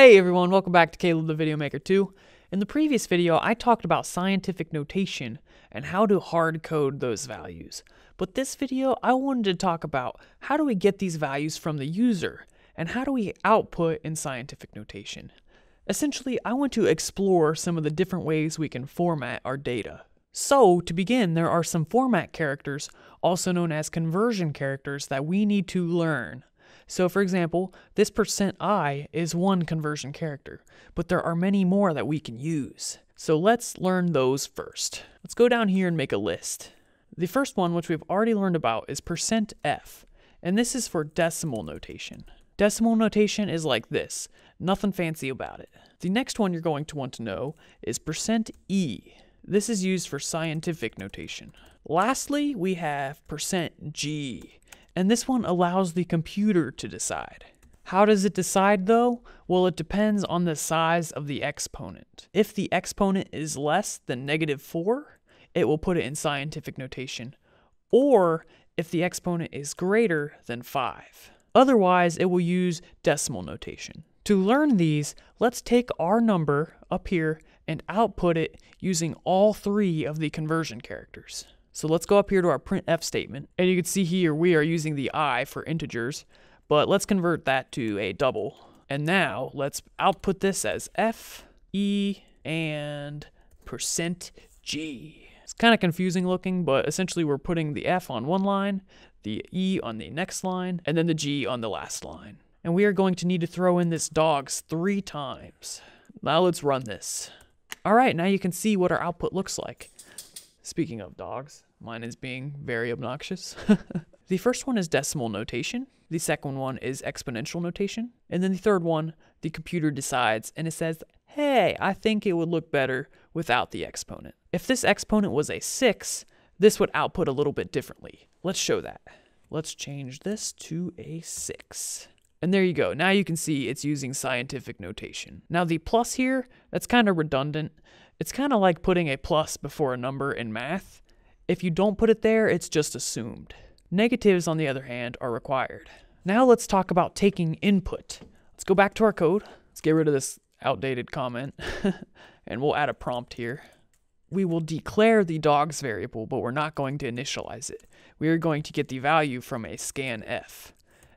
Hey everyone, welcome back to Caleb the Video Maker 2. In the previous video, I talked about scientific notation and how to hard code those values. But this video, I wanted to talk about how do we get these values from the user and how do we output in scientific notation. Essentially, I want to explore some of the different ways we can format our data. So, to begin, there are some format characters, also known as conversion characters, that we need to learn. So for example, this %i is one conversion character, but there are many more that we can use. So let's learn those first. Let's go down here and make a list. The first one, which we've already learned about, is %f, and this is for decimal notation. Decimal notation is like this, nothing fancy about it. The next one you're going to want to know is %e. This is used for scientific notation. Lastly, we have %g. And this one allows the computer to decide. How does it decide though? Well, it depends on the size of the exponent. If the exponent is less than -4, it will put it in scientific notation. Or if the exponent is greater than 5. Otherwise, it will use decimal notation. To learn these, let's take our number up here and output it using all three of the conversion characters. So let's go up here to our printf statement, and you can see here we are using the I for integers, but let's convert that to a double. And now let's output this as f, e, and %g. It's kind of confusing looking, but essentially we're putting the f on one line, the e on the next line, and then the g on the last line. And we are going to need to throw in this dogs 3 times. Now let's run this. All right, now you can see what our output looks like. Speaking of dogs, mine is being very obnoxious. The first one is decimal notation. The second one is exponential notation. And then the third one, the computer decides and it says, hey, I think it would look better without the exponent. If this exponent was a 6, this would output a little bit differently. Let's show that. Let's change this to a 6. And there you go. Now you can see it's using scientific notation. Now the plus here, that's kind of redundant. It's kind of like putting a plus before a number in math. If you don't put it there, it's just assumed. Negatives, on the other hand, are required. Now let's talk about taking input. Let's go back to our code. Let's get rid of this outdated comment and we'll add a prompt here. We will declare the dogs variable, but we're not going to initialize it. We are going to get the value from a scanf.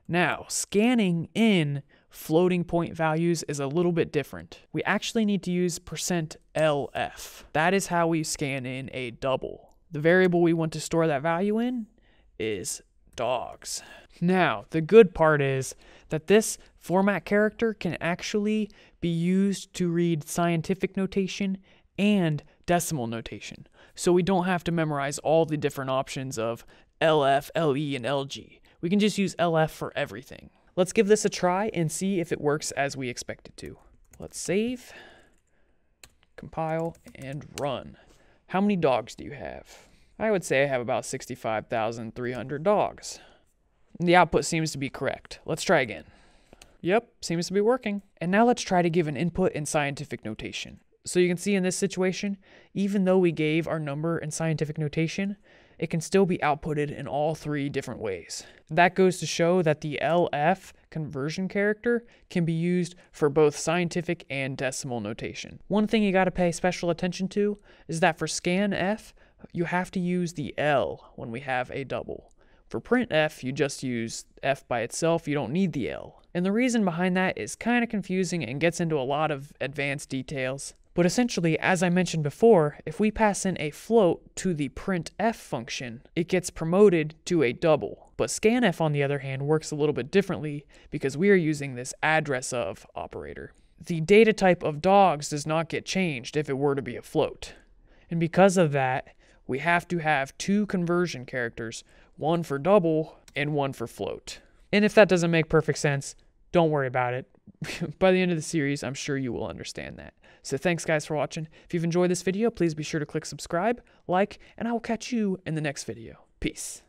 Now, scanning in floating point values is a little bit different. We actually need to use %lf. That is how we scan in a double. The variable we want to store that value in is dogs. Now, the good part is that this format character can actually be used to read scientific notation and decimal notation. So we don't have to memorize all the different options of LF, LE, and LG. We can just use LF for everything. Let's give this a try and see if it works as we expect it to. Let's save, compile, and run. How many dogs do you have? I would say I have about 65,300 dogs. The output seems to be correct. Let's try again. Yep, seems to be working. And now let's try to give an input in scientific notation. So you can see in this situation, even though we gave our number in scientific notation, it can still be outputted in all three different ways. That goes to show that the LF conversion character can be used for both scientific and decimal notation. One thing you gotta pay special attention to is that for scanf, you have to use the L when we have a double. For printf, you just use F by itself, you don't need the L. And the reason behind that is kind of confusing and gets into a lot of advanced details. But essentially, as I mentioned before, if we pass in a float to the printf function, it gets promoted to a double. But scanf, on the other hand, works a little bit differently because we are using this address of operator. The data type of dogs does not get changed if it were to be a float. And because of that, we have to have 2 conversion characters, one for double and one for float. And if that doesn't make perfect sense, don't worry about it. By the end of the series, I'm sure you will understand that. So thanks guys for watching. If you've enjoyed this video, please be sure to click subscribe, like, and I will catch you in the next video. Peace.